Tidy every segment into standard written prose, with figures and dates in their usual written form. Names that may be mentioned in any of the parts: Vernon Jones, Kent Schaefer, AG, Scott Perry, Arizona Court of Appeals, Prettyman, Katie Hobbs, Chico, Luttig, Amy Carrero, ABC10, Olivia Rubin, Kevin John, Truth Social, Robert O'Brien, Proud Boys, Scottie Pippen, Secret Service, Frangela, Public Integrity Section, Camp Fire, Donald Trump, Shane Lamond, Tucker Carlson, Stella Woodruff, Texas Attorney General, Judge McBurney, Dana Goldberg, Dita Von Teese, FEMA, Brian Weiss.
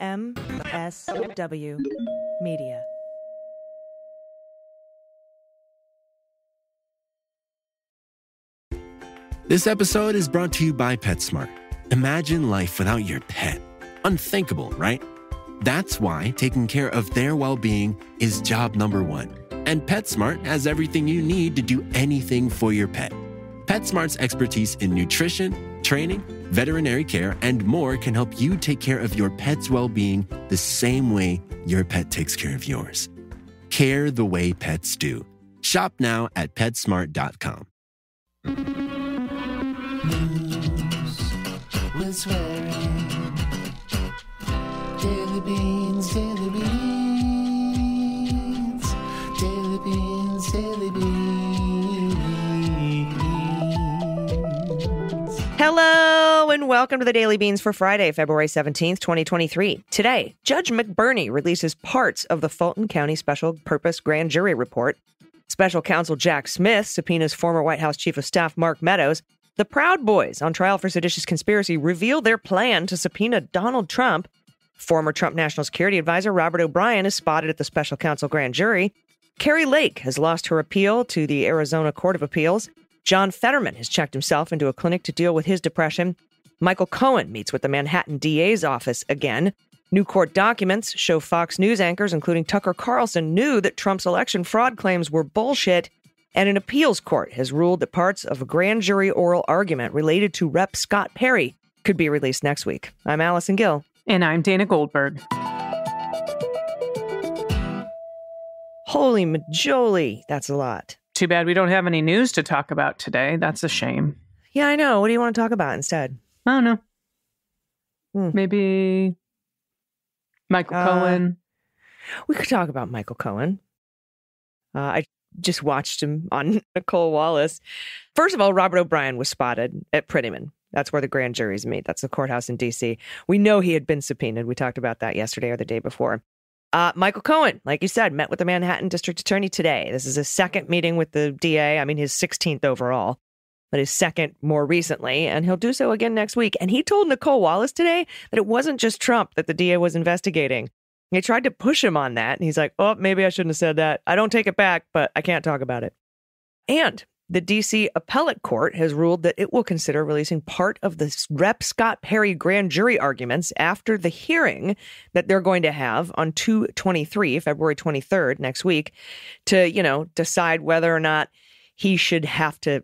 MSW Media. This episode is brought to you by PetSmart. Imagine life without your pet. Unthinkable, right? That's why taking care of their well-being is job number one. And PetSmart has everything you need to do anything for your pet. PetSmart's expertise in nutrition, training, veterinary care, and more can help you take care of your pet's well-being the same way your pet takes care of yours. Care the way pets do. Shop now at PetSmart.com. News was wearing Daily Beans, Daily Beans, Daily Beans, Daily Beans. Hello and welcome to the Daily Beans for Friday, February 17th, 2023. Today, Judge McBurney releases parts of the Fulton County Special Purpose Grand Jury Report. Special Counsel Jack Smith subpoenas former White House Chief of Staff Mark Meadows. The Proud Boys, on trial for seditious conspiracy, reveal their plan to subpoena Donald Trump. Former Trump National Security Advisor Robert O'Brien is spotted at the special counsel grand jury. Kari Lake has lost her appeal to the Arizona Court of Appeals. John Fetterman has checked himself into a clinic to deal with his depression. Michael Cohen meets with the Manhattan DA's office again. New court documents show Fox News anchors, including Tucker Carlson, knew that Trump's election fraud claims were bullshit. And an appeals court has ruled that parts of a grand jury oral argument related to Rep. Scott Perry could be released next week. I'm Allison Gill. And I'm Dana Goldberg. Holy majoli, that's a lot. Too bad we don't have any news to talk about today. That's a shame. Yeah, I know. What do you want to talk about instead? I don't know. Maybe Michael Cohen. We could talk about Michael Cohen. I just watched him on Nicole Wallace. First of all, Robert O'Brien was spotted at Prettyman. That's where the grand juries meet. That's the courthouse in D.C. We know he had been subpoenaed. We talked about that yesterday or the day before. Michael Cohen, like you said, met with the Manhattan District Attorney today. This is his second meeting with the DA. I mean, his 16th overall, but his second more recently. And he'll do so again next week. And he told Nicole Wallace today that it wasn't just Trump that the DA was investigating. They tried to push him on that. And he's like, oh, maybe I shouldn't have said that. I don't take it back, but I can't talk about it. And the D.C. appellate court has ruled that it will consider releasing part of the Rep. Scott Perry grand jury arguments after the hearing that they're going to have on 2/23, February 23rd, next week, to, decide whether or not he should have to,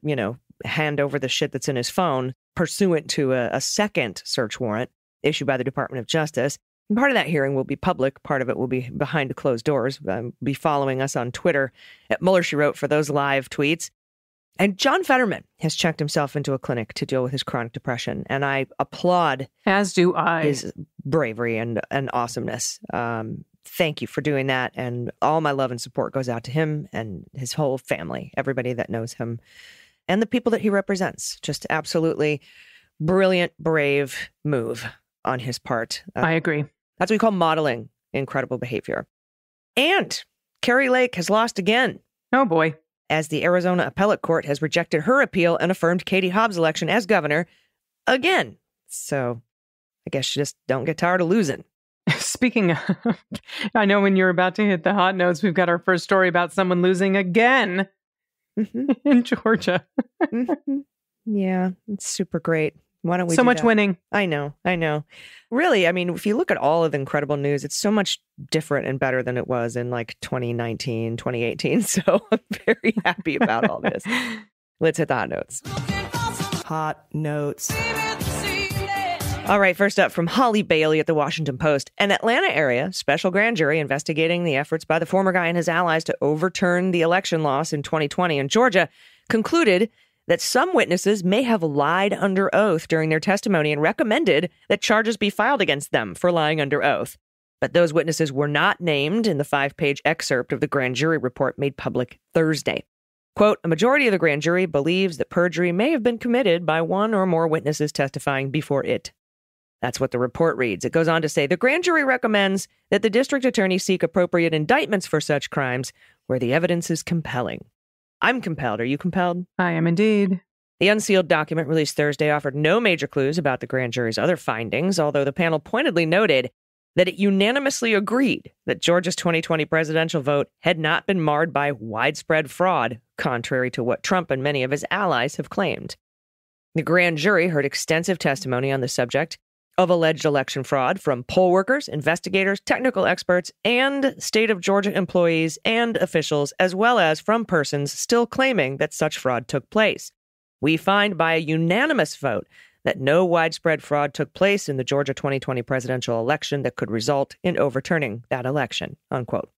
hand over the shit that's in his phone pursuant to a second search warrant issued by the Department of Justice. And part of that hearing will be public. Part of it will be behind closed doors. Be following us on Twitter at Mueller, She Wrote for those live tweets. And John Fetterman has checked himself into a clinic to deal with his chronic depression. And I applaud his bravery and awesomeness. Thank you for doing that. And all my love and support goes out to him and his whole family, everybody that knows him and the people that he represents. Just absolutely brilliant, brave move on his part. I agree. That's what we call modeling incredible behavior. And Kari Lake has lost again. Oh, boy. As the Arizona appellate court has rejected her appeal and affirmed Katie Hobbs' election as governor again. So I guess you just don't get tired of losing. Speaking of, I know when you're about to hit the hot notes, we've got our first story about someone losing again in Georgia. Yeah, it's super great. Why don't we so much that? Winning. I know. Really, I mean, if you look at all of the incredible news, it's so much different and better than it was in like 2019, 2018. So I'm very happy about all this. Let's hit the hot notes. Hot notes. All right. First up from Holly Bailey at the Washington Post. An Atlanta area special grand jury investigating the efforts by the former guy and his allies to overturn the election loss in 2020 in Georgia concluded that some witnesses may have lied under oath during their testimony and recommended that charges be filed against them for lying under oath. But those witnesses were not named in the 5-page excerpt of the grand jury report made public Thursday. Quote, a majority of the grand jury believes that perjury may have been committed by one or more witnesses testifying before it. That's what the report reads. It goes on to say the grand jury recommends that the district attorney seek appropriate indictments for such crimes where the evidence is compelling. I'm compelled. Are you compelled? I am indeed. The unsealed document released Thursday offered no major clues about the grand jury's other findings, although the panel pointedly noted that it unanimously agreed that Georgia's 2020 presidential vote had not been marred by widespread fraud, contrary to what Trump and many of his allies have claimed. The grand jury heard extensive testimony on the subject of alleged election fraud from poll workers, investigators, technical experts, and state of Georgia employees and officials, as well as from persons still claiming that such fraud took place. We find by a unanimous vote that no widespread fraud took place in the Georgia 2020 presidential election that could result in overturning that election, unquote.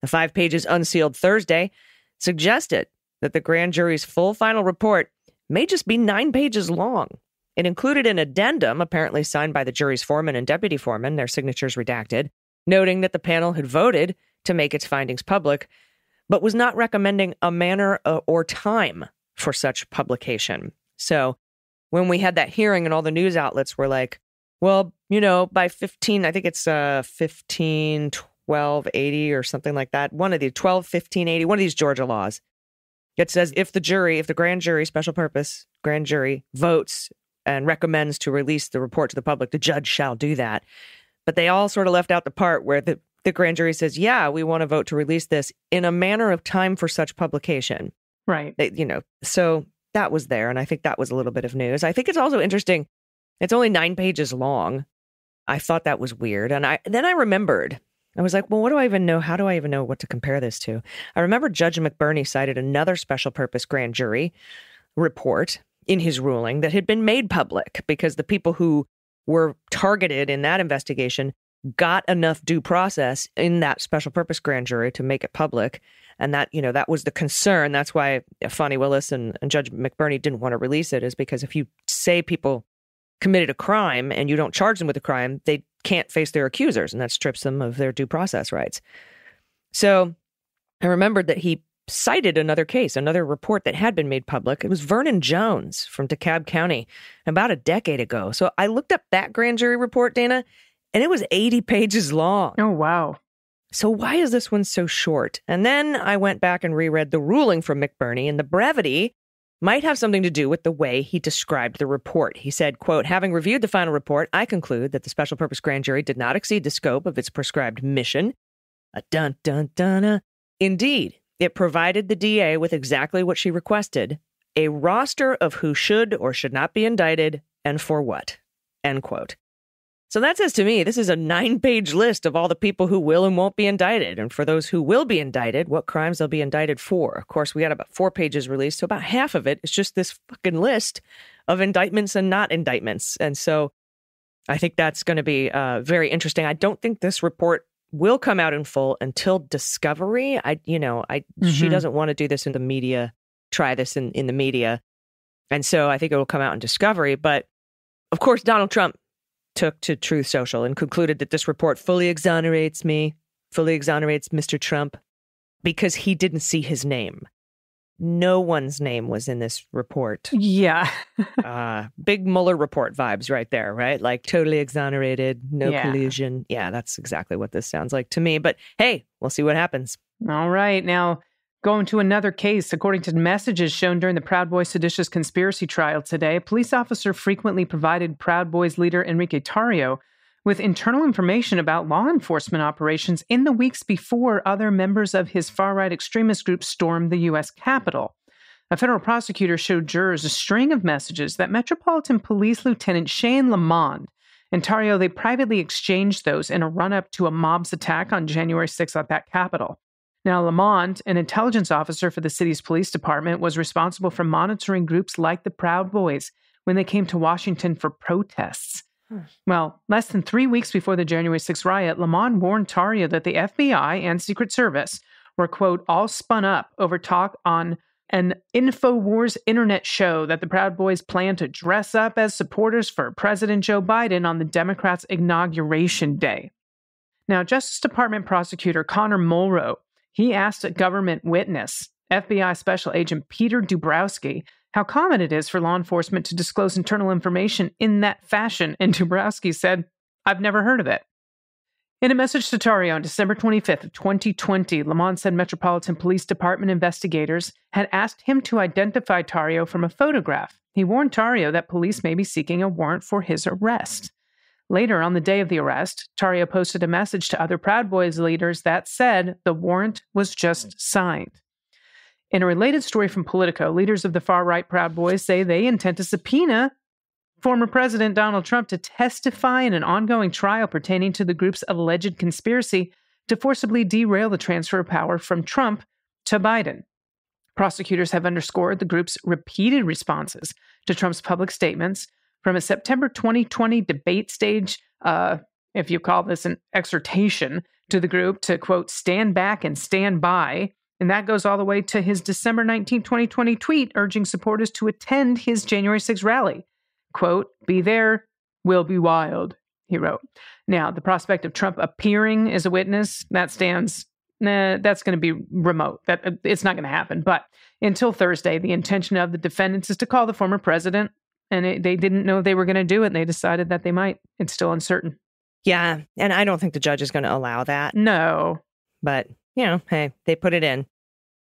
The 5 pages unsealed Thursday suggested that the grand jury's full final report may just be 9 pages long. It included an addendum, apparently signed by the jury's foreman and deputy foreman, their signatures redacted, noting that the panel had voted to make its findings public, but was not recommending a manner or time for such publication. So when we had that hearing and all the news outlets were like, well, you know, by 15, 1280 or something like that, one of the 12, 1580, one of these Georgia laws, it says if the grand jury, special purpose grand jury, votes and recommends to release the report to the public, the judge shall do that. But they all sort of left out the part where the grand jury says, yeah, we want to vote to release this in a manner of time for such publication. Right. So that was there. And I think that was a little bit of news. I think it's also interesting. It's only 9 pages long. I thought that was weird. And then I remembered, I was like, well, what do I even know? How do I even know what to compare this to? I remember Judge McBurney cited another special purpose grand jury report in his ruling that had been made public because the people who were targeted in that investigation got enough due process in that special purpose grand jury to make it public. And that, you know, that was the concern. That's why Fani Willis and Judge McBurney didn't want to release it, is because if you say people committed a crime and you don't charge them with a crime, they can't face their accusers, and that strips them of their due process rights. So I remembered that he cited another case, another report that had been made public. It was Vernon Jones from DeKalb County about a decade ago. So I looked up that grand jury report, Dana, and it was 80 pages long. Oh, wow. So why is this one so short? And then I went back and reread the ruling from McBurney, and the brevity might have something to do with the way he described the report. He said, quote, having reviewed the final report, I conclude that the special purpose grand jury did not exceed the scope of its prescribed mission. Indeed, it provided the DA with exactly what she requested, a roster of who should or should not be indicted and for what, end quote. So that says to me, this is a 9-page list of all the people who will and won't be indicted. And for those who will be indicted, what crimes they'll be indicted for. Of course, we got about 4 pages released. So about half of it is just this fucking list of indictments and not indictments. And so I think that's going to be very interesting. I don't think this report will come out in full until discovery. She doesn't want to do this in the media, try this in the media. And so I think it will come out in discovery. But of course, Donald Trump took to Truth Social and concluded that this report fully exonerates Mr. Trump because he didn't see his name. No one's name was in this report. Yeah. Big Mueller report vibes right there, right? Like totally exonerated, no collusion. Yeah, that's exactly what this sounds like to me. But hey, we'll see what happens. All right. Now, going to another case, according to messages shown during the Proud Boys seditious conspiracy trial today, a police officer frequently provided Proud Boys leader Enrique Tarrio with internal information about law enforcement operations in the weeks before other members of his far-right extremist group stormed the U.S. Capitol. A federal prosecutor showed jurors a string of messages that Metropolitan Police Lieutenant Shane Lamond and Tarrio, they privately exchanged those in a run-up to a mob's attack on January 6th at that Capitol. Now, Lamont, an intelligence officer for the city's police department, was responsible for monitoring groups like the Proud Boys when they came to Washington for protests. Well, less than 3 weeks before the January 6th riot, Lamont warned Tarrio that the FBI and Secret Service were, quote, all spun up over talk on an InfoWars internet show that the Proud Boys planned to dress up as supporters for President Joe Biden on the Democrats' inauguration day. Now, Justice Department prosecutor Connor Mulrow, he asked a government witness, FBI Special Agent Peter Dubrowski, how common it is for law enforcement to disclose internal information in that fashion, and Dubrowski said, I've never heard of it. In a message to Tarrio on December 25th, 2020, Lamont said Metropolitan Police Department investigators had asked him to identify Tarrio from a photograph. He warned Tarrio that police may be seeking a warrant for his arrest. Later, on the day of the arrest, Tarja posted a message to other Proud Boys leaders that said the warrant was just signed. In a related story from Politico, leaders of the far-right Proud Boys say they intend to subpoena former President Donald Trump to testify in an ongoing trial pertaining to the group's alleged conspiracy to forcibly derail the transfer of power from Trump to Biden. Prosecutors have underscored the group's repeated responses to Trump's public statements from a September 2020 debate stage, if you call this an exhortation to the group to, quote, stand back and stand by. And that goes all the way to his December 19, 2020 tweet urging supporters to attend his January 6 rally. Quote, be there, will be wild, he wrote. Now, the prospect of Trump appearing as a witness, that stands, that's going to be remote. It's not going to happen. But until Thursday, the intention of the defendants is to call the former president. And they didn't know they were going to do it. And they decided that they might. It's still uncertain. Yeah. And I don't think the judge is going to allow that. No. But, you know, hey, they put it in.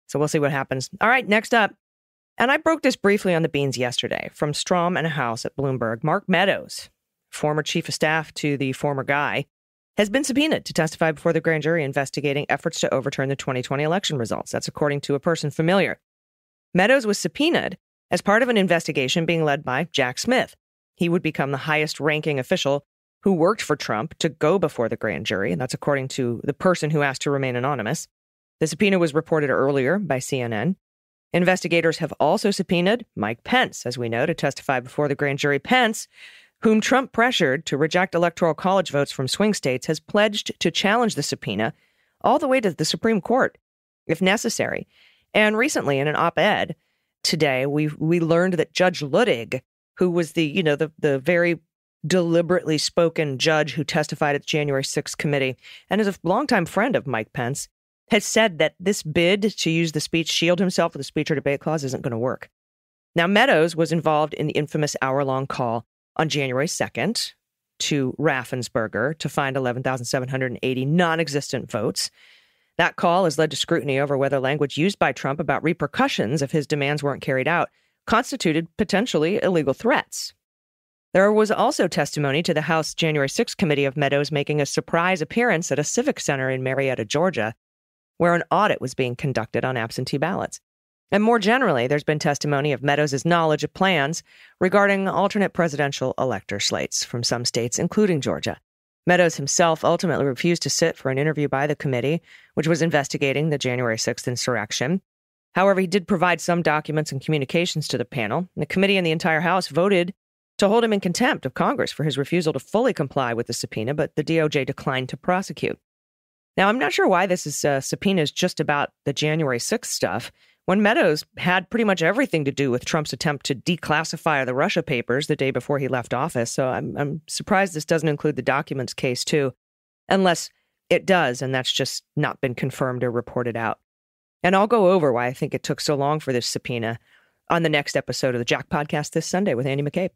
So we'll see what happens. All right. Next up. And I broke this briefly on the beans yesterday from Strom and House at Bloomberg. Mark Meadows, former chief of staff to the former guy, has been subpoenaed to testify before the grand jury investigating efforts to overturn the 2020 election results. That's according to a person familiar. Meadows was subpoenaed as part of an investigation being led by Jack Smith. He would become the highest ranking official who worked for Trump to go before the grand jury. And that's according to the person who asked to remain anonymous. The subpoena was reported earlier by CNN. Investigators have also subpoenaed Mike Pence, as we know, to testify before the grand jury. Pence, whom Trump pressured to reject electoral college votes from swing states, has pledged to challenge the subpoena all the way to the Supreme Court, if necessary. And recently, in an op-ed today, we learned that Judge Luttig, who was the very deliberately spoken judge who testified at the January 6th committee and is a longtime friend of Mike Pence, has said that this bid to use the speech shield himself with a speech or debate clause isn't going to work. Now, Meadows was involved in the infamous hour-long call on January 2nd to Raffensperger to find 11,780 non-existent votes. That call has led to scrutiny over whether language used by Trump about repercussions if his demands weren't carried out constituted potentially illegal threats. There was also testimony to the House January 6th committee of Meadows making a surprise appearance at a civic center in Marietta, Georgia, where an audit was being conducted on absentee ballots. And more generally, there's been testimony of Meadows' knowledge of plans regarding alternate presidential elector slates from some states, including Georgia. Meadows himself ultimately refused to sit for an interview by the committee, which was investigating the January 6th insurrection. However, he did provide some documents and communications to the panel. The committee and the entire House voted to hold him in contempt of Congress for his refusal to fully comply with the subpoena, but the DOJ declined to prosecute. Now, I'm not sure why this is subpoenas just about the January 6th stuff, when Meadows had pretty much everything to do with Trump's attempt to declassify the Russia papers the day before he left office. So I'm surprised this doesn't include the documents case, too, unless it does. And that's just not been confirmed or reported out. And I'll go over why I think it took so long for this subpoena on the next episode of the Jack Podcast this Sunday with Andy McCabe.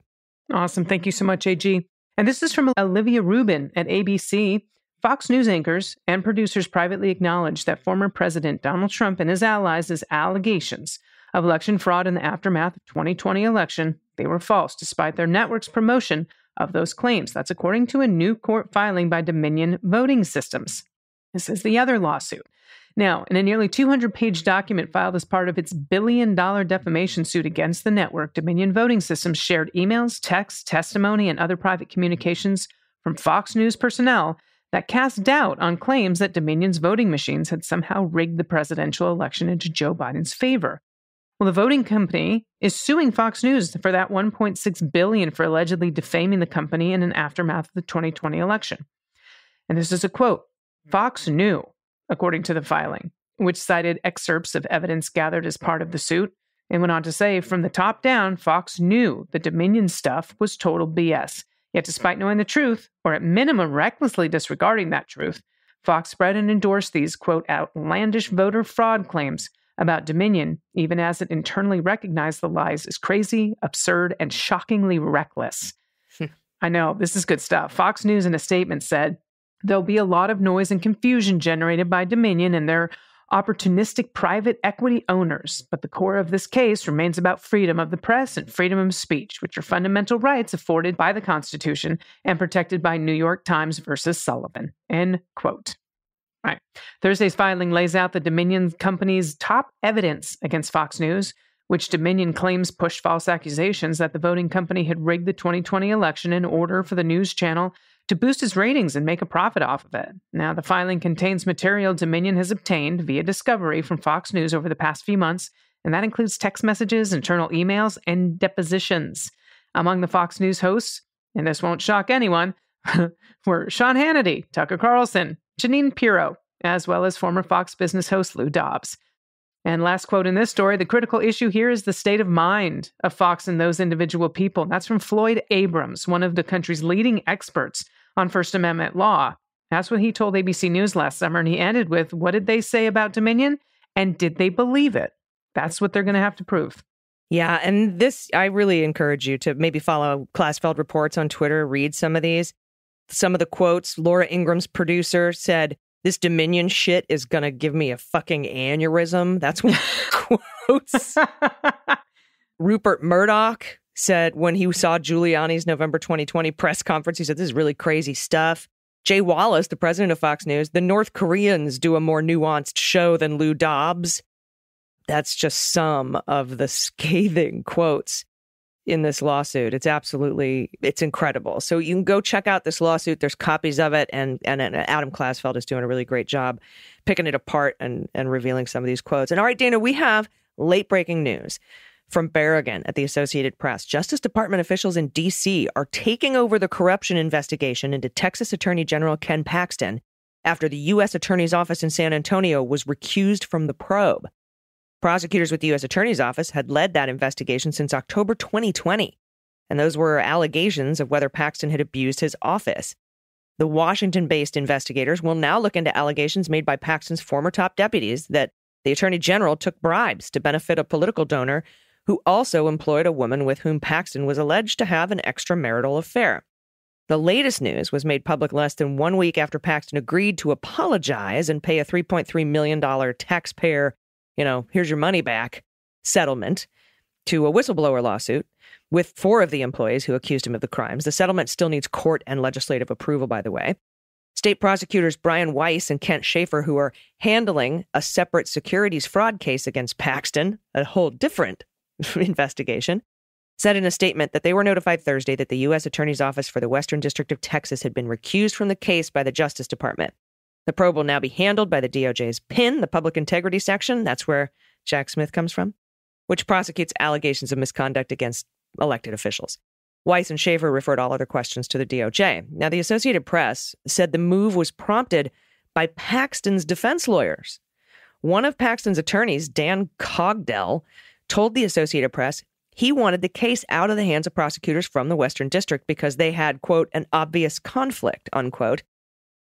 Awesome. Thank you so much, AG. And this is from Olivia Rubin at ABC. Fox News anchors and producers privately acknowledged that former President Donald Trump and his allies' allegations of election fraud in the aftermath of 2020 election, they were false, despite their network's promotion of those claims. That's according to a new court filing by Dominion Voting Systems. This is the other lawsuit. Now, in a nearly 200-page document filed as part of its billion-dollar defamation suit against the network, Dominion Voting Systems shared emails, texts, testimony, and other private communications from Fox News personnel that cast doubt on claims that Dominion's voting machines had somehow rigged the presidential election into Joe Biden's favor. Well, the voting company is suing Fox News for that $1.6 billion for allegedly defaming the company in an aftermath of the 2020 election. And this is a quote, Fox knew, according to the filing, which cited excerpts of evidence gathered as part of the suit, and went on to say, from the top down, Fox knew the Dominion stuff was total BS. Yet despite knowing the truth, or at minimum recklessly disregarding that truth, Fox spread and endorsed these, quote, outlandish voter fraud claims about Dominion, even as it internally recognized the lies as crazy, absurd, and shockingly reckless. I know, this is good stuff. Fox News in a statement said, there'll be a lot of noise and confusion generated by Dominion and their opportunistic private equity owners. But the core of this case remains about freedom of the press and freedom of speech, which are fundamental rights afforded by the Constitution and protected by New York Times versus Sullivan." End quote. All right. Thursday's filing lays out the Dominion Company's top evidence against Fox News, which Dominion claims pushed false accusations that the voting company had rigged the 2020 election in order for the news channel to boost its ratings and make a profit off of it. Now, the filing contains material Dominion has obtained via discovery from Fox News over the past few months, and that includes text messages, internal emails, and depositions. Among the Fox News hosts, and this won't shock anyone, were Sean Hannity, Tucker Carlson, Jeanine Pirro, as well as former Fox business host Lou Dobbs. And last quote in this story, the critical issue here is the state of mind of Fox and those individual people. That's from Floyd Abrams, one of the country's leading experts on First Amendment law. That's what he told ABC News last summer. And he ended with, what did they say about Dominion? And did they believe it? That's what they're going to have to prove. Yeah. And this, I really encourage you to maybe follow Klasfeld Reports on Twitter, read some of these. Some of the quotes, Laura Ingram's producer said, "This Dominion shit is going to give me a fucking aneurysm." That's one quotes. Rupert Murdoch said when he saw Giuliani's November 2020 press conference, he said, "This is really crazy stuff." Jay Wallace, the president of Fox News, "The North Koreans do a more nuanced show than Lou Dobbs." That's just some of the scathing quotes in this lawsuit. It's incredible. So you can go check out this lawsuit. There's copies of it. And Adam Klasfeld is doing a really great job picking it apart and revealing some of these quotes. And all right, Dana, we have late breaking news from Berrigan at the Associated Press. Justice Department officials in D.C. are taking over the corruption investigation into Texas Attorney General Ken Paxton after the U.S. Attorney's Office in San Antonio was recused from the probe. Prosecutors with the U.S. Attorney's Office had led that investigation since October 2020, and those were allegations of whether Paxton had abused his office. The Washington-based investigators will now look into allegations made by Paxton's former top deputies that the Attorney General took bribes to benefit a political donor who also employed a woman with whom Paxton was alleged to have an extramarital affair. The latest news was made public less than 1 week after Paxton agreed to apologize and pay a $3.3 million taxpayer, here's your money back settlement to a whistleblower lawsuit with four of the employees who accused him of the crimes. The settlement still needs court and legislative approval, by the way. State prosecutors Brian Weiss and Kent Schaefer, who are handling a separate securities fraud case against Paxton, a whole different investigation, said in a statement that they were notified Thursday that the U.S. Attorney's Office for the Western District of Texas had been recused from the case by the Justice Department. The probe will now be handled by the DOJ's PIN, the Public Integrity Section, that's where Jack Smith comes from, which prosecutes allegations of misconduct against elected officials. Weiss and Schaefer referred all other questions to the DOJ. Now, the Associated Press said the move was prompted by Paxton's defense lawyers. One of Paxton's attorneys, Dan Cogdell, told the Associated Press he wanted the case out of the hands of prosecutors from the Western District because they had, quote, an obvious conflict, unquote,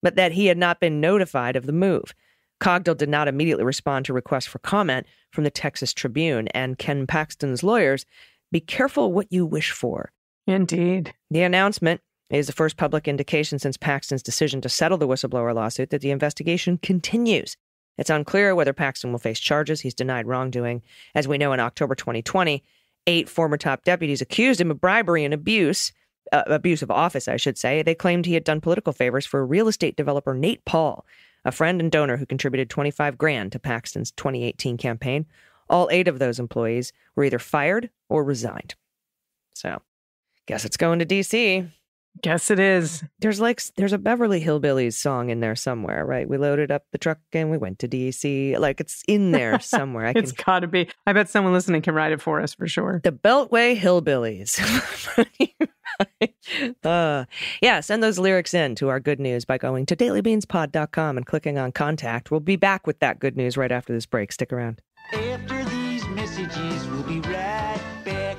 but that he had not been notified of the move. Cogdell did not immediately respond to requests for comment from the Texas Tribune and Ken Paxton's lawyers. Be careful what you wish for. Indeed. The announcement is the first public indication since Paxton's decision to settle the whistleblower lawsuit that the investigation continues. It's unclear whether Paxton will face charges. He's denied wrongdoing. As we know, in October 2020, 8 former top deputies accused him of bribery and abuse of office, I should say. They claimed he had done political favors for real estate developer Nate Paul, a friend and donor who contributed $25,000 to Paxton's 2018 campaign. All 8 of those employees were either fired or resigned. So, guess it's going to D.C. Guess it is. There's a Beverly Hillbillies song in there somewhere, right? We loaded up the truck and we went to D.C. Like, it's in there somewhere. It's got to be. I bet someone listening can write it for us for sure. The Beltway Hillbillies. Send those lyrics in to our good news by going to dailybeanspod.com and clicking on contact. We'll be back with that good news right after this break. Stick around. After these messages, we'll be right back.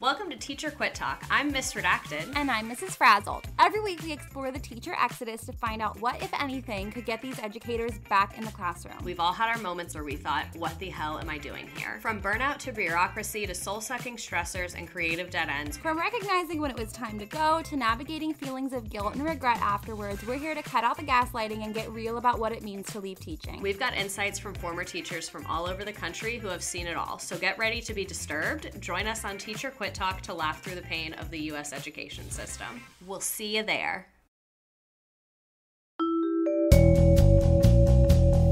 Welcome to Teacher Quit Talk. I'm Miss Redacted. And I'm Mrs. Frazzled. Every week we explore the teacher exodus to find out what, if anything, could get these educators back in the classroom. We've all had our moments where we thought, what the hell am I doing here? From burnout to bureaucracy to soul-sucking stressors and creative dead ends. From recognizing when it was time to go to navigating feelings of guilt and regret afterwards, we're here to cut out the gaslighting and get real about what it means to leave teaching. We've got insights from former teachers from all over the country who have seen it all. So get ready to be disturbed. Join us on Teacher Quit Talk to laugh through the pain of the U.S. education system. We'll see you there.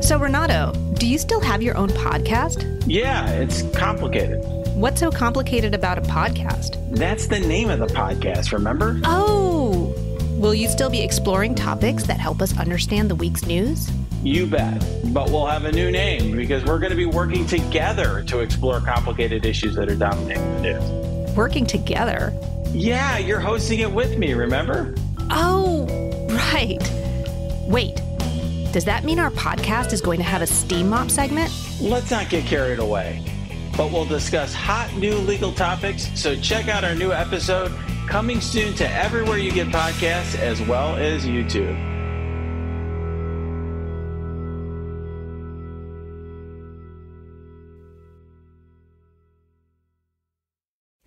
So Renato, do you still have your own podcast? Yeah, it's complicated. What's so complicated about a podcast? That's the name of the podcast, remember? Oh, will you still be exploring topics that help us understand the week's news? You bet. But we'll have a new name because we're going to be working together to explore complicated issues that are dominating the news. Working together? Yeah, you're hosting it with me, remember? Oh, right. Wait. Does that mean our podcast is going to have a steam mop segment? Let's not get carried away, but we'll discuss hot new legal topics. So check out our new episode coming soon to everywhere you get podcasts as well as YouTube.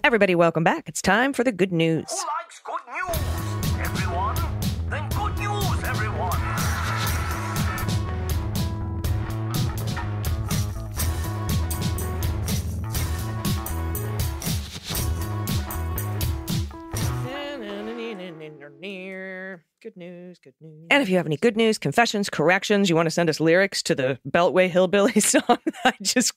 Everybody, welcome back. It's time for the good news. Who likes good news, everyone? Then good news, everyone. Good news, good news. And if you have any good news, confessions, corrections, you want to send us lyrics to the Beltway Hillbilly song I just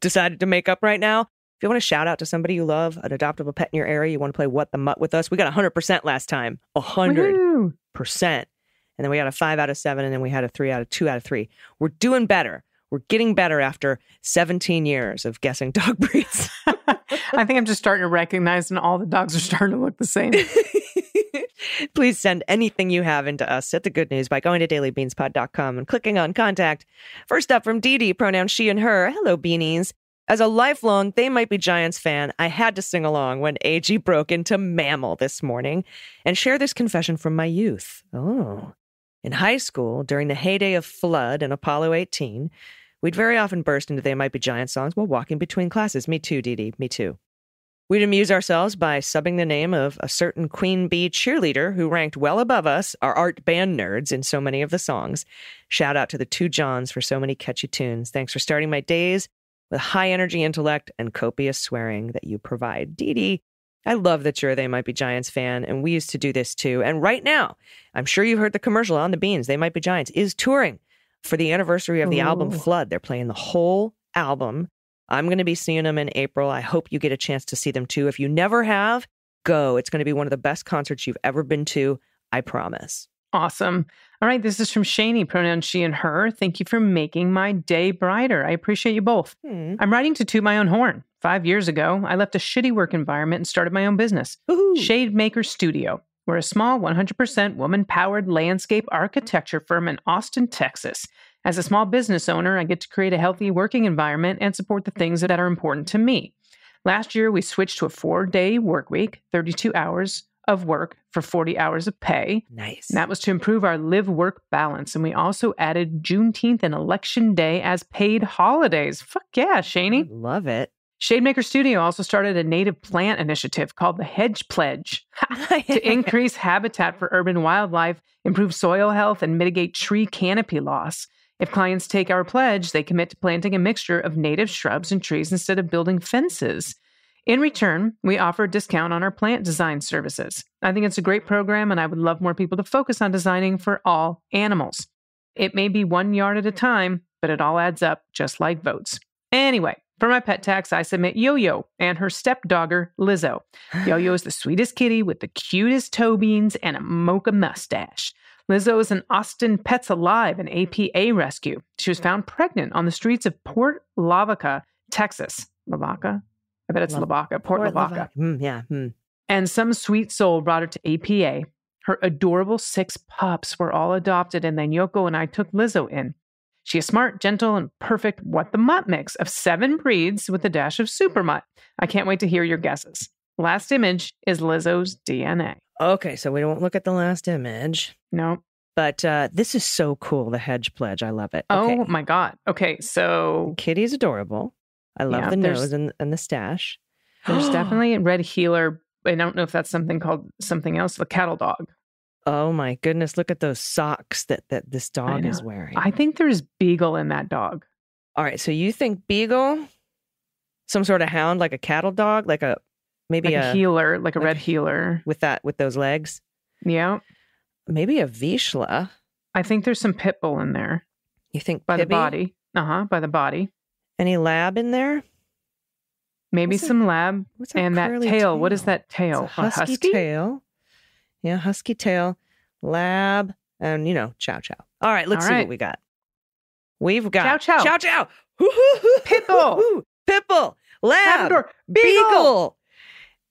decided to make up right now. If you want to shout out to somebody you love, an adoptable pet in your area, you want to play What the Mutt with us, we got 100% last time. 100%. And then we got a 5 out of 7, and then we had a 3 out of 2 out of 3. We're doing better. We're getting better after 17 years of guessing dog breeds. I think I'm just starting to recognize, and all the dogs are starting to look the same. Please send anything you have into us at The Good News by going to dailybeanspod.com and clicking on Contact. First up from Dee Dee, pronouns she and her. Hello, Beanies. As a lifelong They Might Be Giants fan, I had to sing along when AG broke into Mammal this morning and share this confession from my youth. Oh. In high school, during the heyday of Flood and Apollo 18, we'd very often burst into They Might Be Giants songs while walking between classes. Me too, Dee Dee. Me too. We'd amuse ourselves by subbing the name of a certain queen bee cheerleader who ranked well above us, our art band nerds, in so many of the songs. Shout out to the two Johns for so many catchy tunes. Thanks for starting my days with high energy intellect and copious swearing that you provide. Dee Dee, I love that you're a They Might Be Giants fan, and we used to do this too. And right now, I'm sure you've heard the commercial on the beans. They Might Be Giants is touring for the anniversary of the album Flood. They're playing the whole album. I'm going to be seeing them in April. I hope you get a chance to see them too. If you never have, go. It's going to be one of the best concerts you've ever been to. I promise. Awesome. All right. This is from Shani, pronouns she and her. Thank you for making my day brighter. I appreciate you both. I'm writing to toot my own horn. 5 years ago, I left a shitty work environment and started my own business, Shade Maker Studio. We're a small 100% woman-powered landscape architecture firm in Austin, Texas. As a small business owner, I get to create a healthy working environment and support the things that are important to me. Last year, we switched to a 4-day work week, 32 hours of work for 40 hours of pay. Nice. And that was to improve our live-work balance. And we also added Juneteenth and Election Day as paid holidays. Fuck yeah, Shani. Love it. Shademaker Studio also started a native plant initiative called the Hedge Pledge to increase habitat for urban wildlife, improve soil health, and mitigate tree canopy loss. If clients take our pledge, they commit to planting a mixture of native shrubs and trees instead of building fences. In return, we offer a discount on our plant design services. I think it's a great program, and I would love more people to focus on designing for all animals. It may be 1 yard at a time, but it all adds up just like votes. Anyway, for my pet tax, I submit Yo-Yo and her stepdogger, Lizzo. Yo-Yo is the sweetest kitty with the cutest toe beans and a mocha mustache. Lizzo is an Austin Pets Alive, an APA rescue. She was found pregnant on the streets of Port Lavaca, Texas. Lavaca? I bet it's Lavaca. Port Lavaca. Yeah. And some sweet soul brought her to APA. Her adorable 6 pups were all adopted, and then Yoko and I took Lizzo in. She is smart, gentle, and perfect what the mutt mix of 7 breeds with a dash of super mutt. I can't wait to hear your guesses. Last image is Lizzo's DNA. Okay, so we won't look at the last image. No. But this is so cool, the hedge pledge. I love it. Okay. Oh, my God. Okay, so... Kitty's adorable. I love the nose and the stash. There's definitely a red heeler. I don't know if that's something called something else, the cattle dog. Oh, my goodness. Look at those socks that this dog is wearing. I think there's beagle in that dog. All right. So you think beagle, some sort of hound, like a cattle dog, like a maybe like a heeler, like a red heeler with those legs. Yeah. Maybe a Vizsla. I think there's some pit bull in there. You think by Pibby? The body? Uh-huh. By the body. Any lab in there? Maybe some lab. And that tail. What is that tail? It's a husky tail. Yeah, husky tail, lab, and, chow chow. All right, let's see what we got. We've got... Chow chow. Chow chow. Pitbull. Pitbull. Lab. Labrador. Beagle.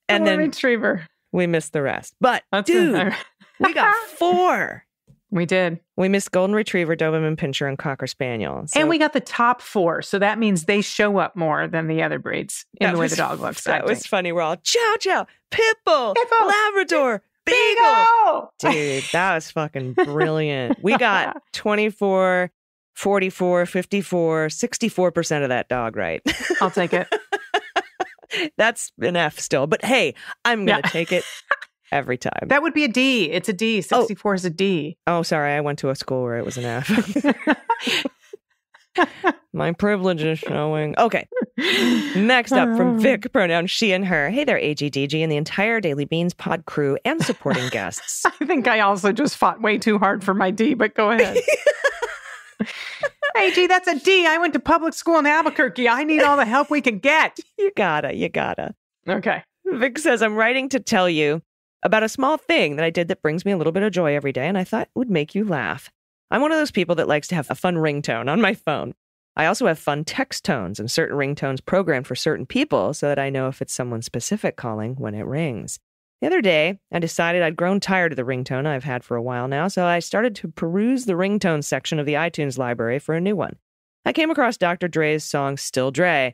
And then... Retriever. We missed the rest. But, we got 4. We did. We missed Golden Retriever, Doberman Pinscher, and Cocker Spaniel. So, and we got the top 4. So that means they show up more than the other breeds in the way the dog looks. That was funny. We're all chow chow, Pitbull, Labrador, Beagle. Dude, that was fucking brilliant. We got 24, 44, 54, 64% of that dog right. I'll take it. That's an F still. But hey, I'm going to take it. Every time. That would be a D. It's a D. 64 is a D. Oh, sorry. I went to a school where it was an F. My privilege is showing. Okay. Next up from Vic, pronoun she and her. Hey there, AGDG and the entire Daily Beans pod crew and supporting guests. I think I also just fought way too hard for my D, but go ahead. AG, that's a D. I went to public school in Albuquerque. I need all the help we can get. You gotta. Okay. Vic says, I'm writing to tell you about a small thing that I did that brings me a little bit of joy every day and I thought would make you laugh. I'm one of those people that likes to have a fun ringtone on my phone. I also have fun text tones and certain ringtones programmed for certain people so that I know if it's someone specific calling when it rings. The other day, I decided I'd grown tired of the ringtone I've had for a while now, so I started to peruse the ringtone section of the iTunes library for a new one. I came across Dr. Dre's song, Still Dre,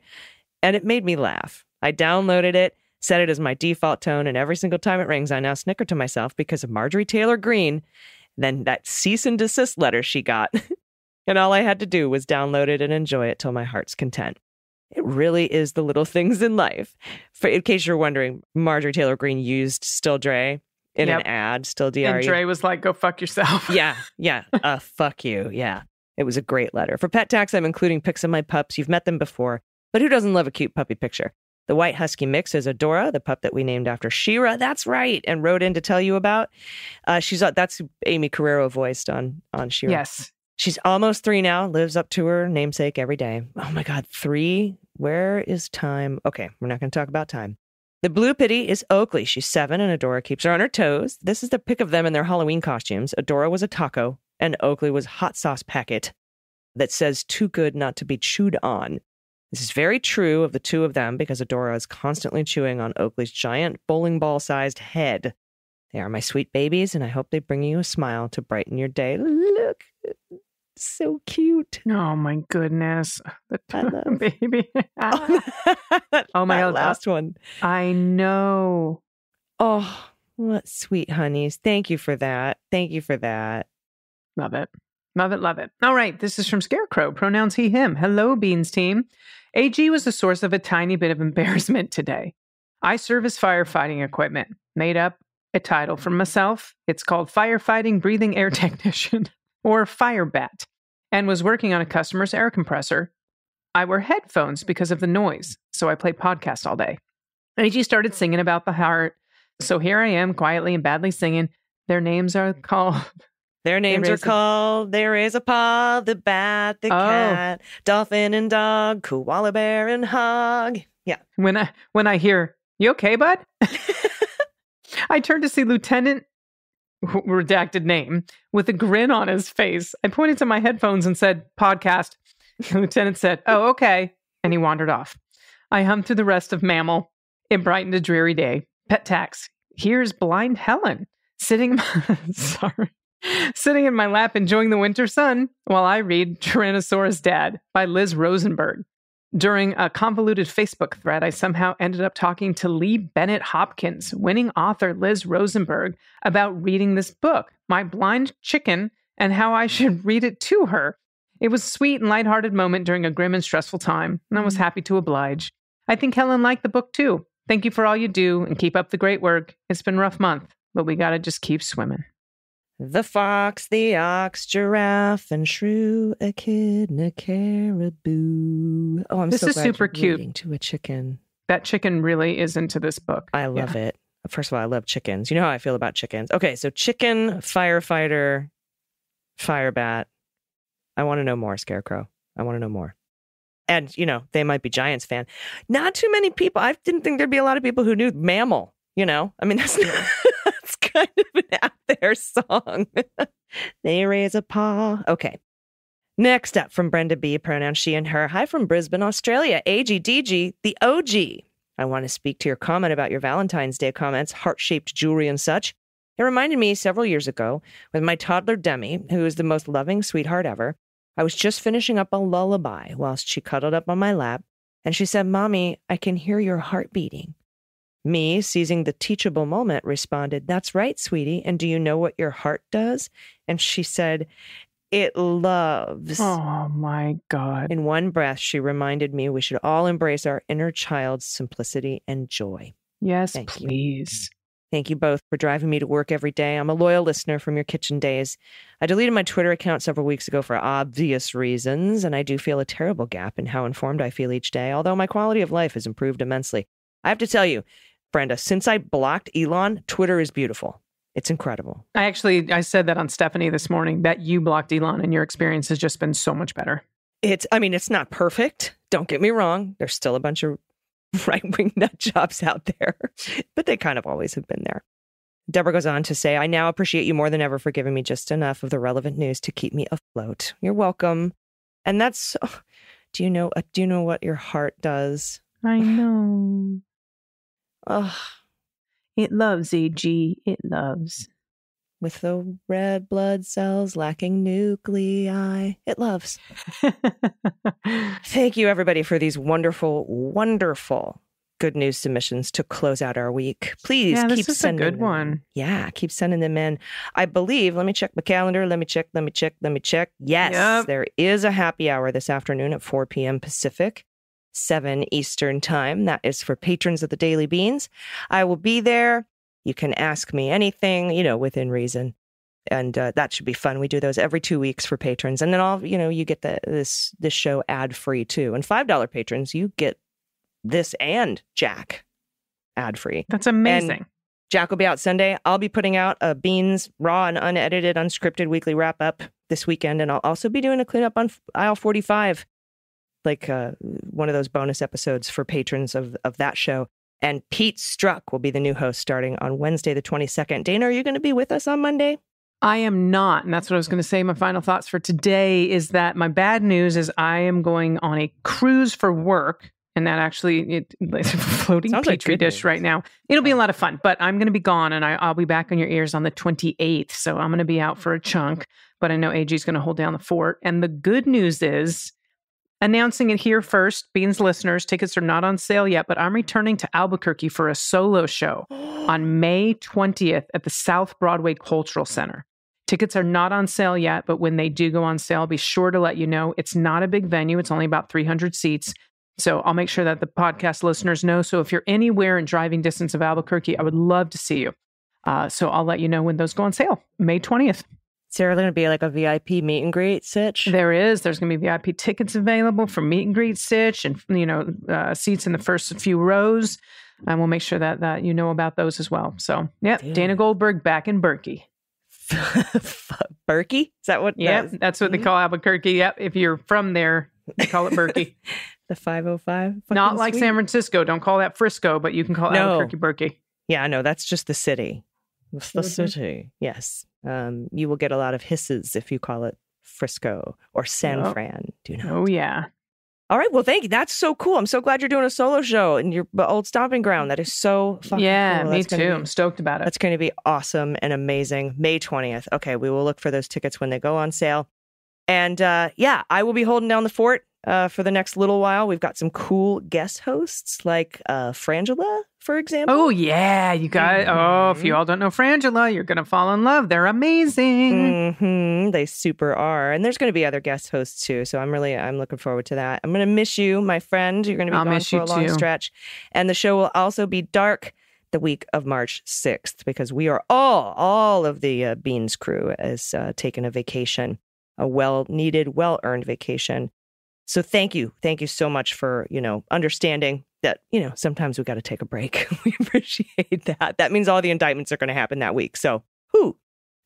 and it made me laugh. I downloaded it, set it as my default tone, and every single time it rings, I now snicker to myself because of Marjorie Taylor Greene, then that cease and desist letter she got. And all I had to do was download it and enjoy it till my heart's content. It really is the little things in life. In case you're wondering, Marjorie Taylor Greene used Still Dre in an ad, Still Dre. And Dre was like, go fuck yourself. Yeah. Fuck you. Yeah. It was a great letter. For pet tax, I'm including pics of my pups. You've met them before, but who doesn't love a cute puppy picture? The white husky mix is Adora, the pup that we named after She-Ra. That's right. And wrote in to tell you about. That's Amy Carrero voiced on She-Ra. Yes. She's almost 3 now, lives up to her namesake every day. Oh my God, 3? Where is time? Okay, we're not going to talk about time. The blue pitty is Oakley. She's 7 and Adora keeps her on her toes. This is the pic of them in their Halloween costumes. Adora was a taco and Oakley was hot sauce packet that says too good not to be chewed on. This is very true of the two of them because Adora is constantly chewing on Oakley's giant bowling ball-sized head. They are my sweet babies, and I hope they bring you a smile to brighten your day. Look, so cute. Oh, my goodness. The baby. Oh, my God. Last one. I know. Oh, what sweet honeys. Thank you for that. Love it. All right. This is from Scarecrow. Pronouns he, him. Hello, Beans team. AG was the source of a tiny bit of embarrassment today. I serve as firefighting equipment. Made up a title for myself. It's called Firefighting Breathing Air Technician or Fire Bat, and was working on a customer's air compressor. I wear headphones because of the noise, so I play podcasts all day. AG started singing about the heart. So here I am quietly and badly singing. Their names are called... Their names are called, there is a paw, the bat, the cat, dolphin and dog, koala bear and hog. Yeah. When I hear, you okay, bud? I turn to see Lieutenant, redacted name, with a grin on his face. I pointed to my headphones and said, podcast. Lieutenant said, oh, okay. And he wandered off. I hummed through the rest of Mammal. It brightened a dreary day. Pet tax. Here's blind Helen sitting in my lap enjoying the winter sun while I read Tyrannosaurus Dad by Liz Rosenberg. During a convoluted Facebook thread, I somehow ended up talking to Lee Bennett Hopkins, winning author Liz Rosenberg, about reading this book, My Blind Chicken, and how I should read it to her. It was a sweet and lighthearted moment during a grim and stressful time, and I was happy to oblige. I think Helen liked the book, too. Thank you for all you do, and keep up the great work. It's been a rough month, but we gotta just keep swimming. The fox, the ox, giraffe, and shrew, echidna, caribou. Oh, I'm so glad super you're cute. To a chicken. That chicken really is into this book. I love it. First of all, I love chickens. You know how I feel about chickens. Okay, so chicken, firefighter, firebat. I want to know more, Scarecrow. I want to know more. And, you know, they might be Giants fan. Not too many people. I didn't think there'd be a lot of people who knew mammal, you know. I mean, that's not... It's kind of an out there song. They raise a paw. Okay. Next up from Brenda B, pronoun she and her. Hi from Brisbane, Australia. AGDG, the OG. I want to speak to your comment about your Valentine's Day comments, heart-shaped jewelry and such. It reminded me several years ago with my toddler Demi, who is the most loving sweetheart ever. I was just finishing up a lullaby whilst she cuddled up on my lap, and she said, "Mommy, I can hear your heart beating." Me, seizing the teachable moment, responded, "That's right, sweetie. And do you know what your heart does?" And she said, "It loves." Oh, my God. In one breath, she reminded me we should all embrace our inner child's simplicity and joy. Yes, thank please. You. Thank you both for driving me to work every day. I'm a loyal listener from your kitchen days. I deleted my Twitter account several weeks ago for obvious reasons, and I do feel a terrible gap in how informed I feel each day, although my quality of life has improved immensely. I have to tell you, Brenda, since I blocked Elon, Twitter is beautiful. It's incredible. I said that on Stephanie this morning, that you blocked Elon and your experience has just been so much better. It's not perfect. Don't get me wrong. There's still a bunch of right-wing nut jobs out there, but they kind of always have been there. Deborah goes on to say, I now appreciate you more than ever for giving me just enough of the relevant news to keep me afloat. You're welcome. And that's, do you know what your heart does? I know. Ugh. It loves, AG. It loves. With the red blood cells lacking nuclei, it loves. Thank you, everybody, for these wonderful, wonderful good news submissions to close out our week. Please keep this is sending a good one. In. Yeah, keep sending them in. I believe, let me check my calendar. Let me check. Yes, There is a happy hour this afternoon at 4 p.m. Pacific. 7 Eastern time. That is for patrons of the Daily Beans. I will be there. You can ask me anything, within reason. And that should be fun. We do those every 2 weeks for patrons. And then you get this show ad free too. And $5 patrons, you get this and Jack ad free. That's amazing. And Jack will be out Sunday. I'll be putting out a Beans raw and unedited, unscripted weekly wrap up this weekend. And I'll also be doing a cleanup on aisle 45. Like one of those bonus episodes for patrons of that show. And Pete Strzok will be the new host starting on Wednesday, the 22nd. Dana, are you going to be with us on Monday? I am not. And that's what I was going to say. My final thoughts for today is that my bad news is I am going on a cruise for work. And that actually, it's a floating petri dish right now. It'll be a lot of fun, but I'm going to be gone and I'll be back on your ears on the 28th. So I'm going to be out for a chunk, but I know AG is going to hold down the fort. And the good news is... announcing it here first, Beans listeners, tickets are not on sale yet, but I'm returning to Albuquerque for a solo show on May 20th at the South Broadway Cultural Center. Tickets are not on sale yet, but when they do go on sale, I'll be sure to let you know. It's not a big venue. It's only about 300 seats. So I'll make sure that the podcast listeners know. So if you're anywhere in driving distance of Albuquerque, I would love to see you. So I'll let you know when those go on sale, May 20th. Is there going to be like a VIP meet and greet, Sitch? There is. There's going to be VIP tickets available for meet and greet, Sitch, and, seats in the first few rows. And we'll make sure that you know about those as well. So, yeah, Dana Goldberg back in Berkey. Berkey? Is that what? Yeah, that's what they call Albuquerque. Yep. If you're from there, they call it Berkey. The 505? Not like sweet. San Francisco. Don't call that Frisco, but you can call Albuquerque Berkey. Yeah, I know. That's just the city. It's the city. Yes. You will get a lot of hisses if you call it Frisco or San Fran. Do not. Oh, yeah. All right. Well, thank you. That's so cool. I'm so glad you're doing a solo show in your old stomping ground. That is so fucking cool. Me too. I'm stoked about it. That's going to be awesome and amazing. May 20th. Okay. We will look for those tickets when they go on sale. And I will be holding down the fort. for the next little while. We've got some cool guest hosts like Frangela, for example. Oh, yeah. You guys. Mm-hmm. Oh, if you all don't know Frangela, you're going to fall in love. They're amazing. Mm-hmm. They super are. And there's going to be other guest hosts, too. So I'm looking forward to that. I'm going to miss you, my friend. You're going to be gone for a long stretch. And the show will also be dark the week of March 6th, because we are all of the Beans crew has taken a vacation, a well-needed, well-earned vacation. So thank you. Thank you so much for, understanding that, sometimes we got to take a break. We appreciate that. That means all the indictments are going to happen that week. So do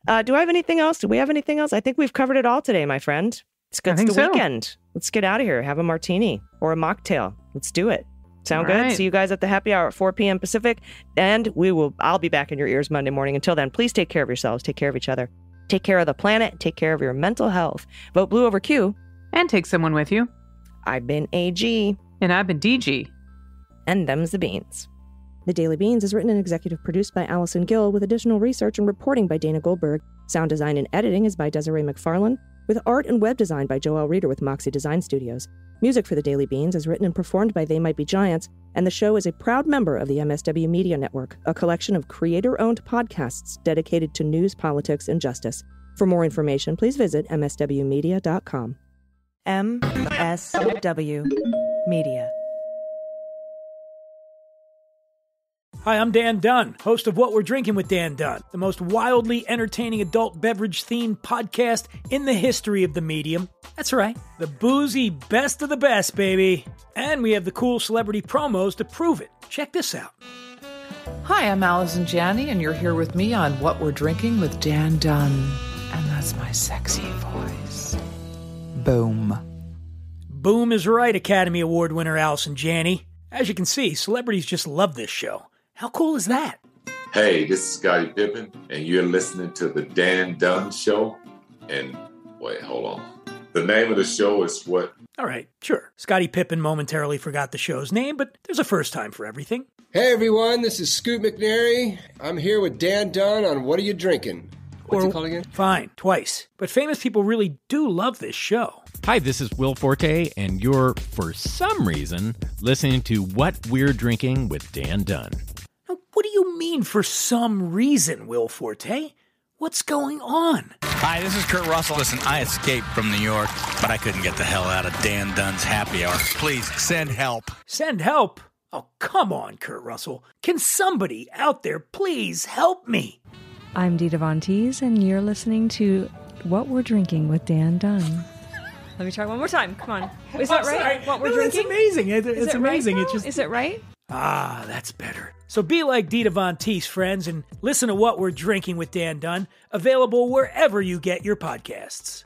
I have anything else? Do we have anything else? I think we've covered it all today, my friend. It's good. It's the weekend. Let's get out of here. Have a martini or a mocktail. Let's do it. Sound all good? Right. See you guys at the happy hour at 4 p.m. Pacific. And I'll be back in your ears Monday morning. Until then, please take care of yourselves. Take care of each other. Take care of the planet. Take care of your mental health. Vote blue over Q. And take someone with you. I've been AG. And I've been DG. And them's the Beans. The Daily Beans is written and executive produced by Allison Gill, with additional research and reporting by Dana Goldberg. Sound design and editing is by Desiree McFarlane, with art and web design by Joel Reeder with Moxie Design Studios. Music for The Daily Beans is written and performed by They Might Be Giants, and the show is a proud member of the MSW Media Network, a collection of creator-owned podcasts dedicated to news, politics, and justice. For more information, please visit mswmedia.com. MSW Media. Hi, I'm Dan Dunn, host of What We're Drinking with Dan Dunn, the most wildly entertaining adult beverage-themed podcast in the history of the medium. That's right, the boozy best of the best, baby. And we have the cool celebrity promos to prove it. Check this out. Hi, I'm Allison Janney, and you're here with me on What We're Drinking with Dan Dunn. And that's my sexy voice. Boom. Boom is right, Academy Award winner Allison Janney. As you can see, celebrities just love this show. How cool is that? Hey, this is Scottie Pippen, and you're listening to The Dan Dunn Show. And wait, hold on. The name of the show is what? All right, sure. Scottie Pippen momentarily forgot the show's name, but there's a first time for everything. Hey, everyone, this is Scoot McNairy. I'm here with Dan Dunn on What Are You Drinking? What's it called again? Fine, twice. But famous people really do love this show. Hi, this is Will Forte, and you're, for some reason, listening to What We're Drinking with Dan Dunn. What do you mean, for some reason, Will Forte? What's going on? Hi, this is Kurt Russell. Listen, I escaped from New York, but I couldn't get the hell out of Dan Dunn's happy hour. Please, send help. Send help? Oh, come on, Kurt Russell. Can somebody out there please help me? I'm Dita Von Teese, and you're listening to What We're Drinking with Dan Dunn. Let me try one more time. Come on. Is that right? What we're drinking? It's amazing. It's amazing. Right, is it right? Ah, that's better. So be like Dita Von Teese, friends, and listen to What We're Drinking with Dan Dunn, available wherever you get your podcasts.